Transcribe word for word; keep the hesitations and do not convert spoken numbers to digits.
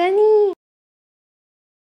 Benny!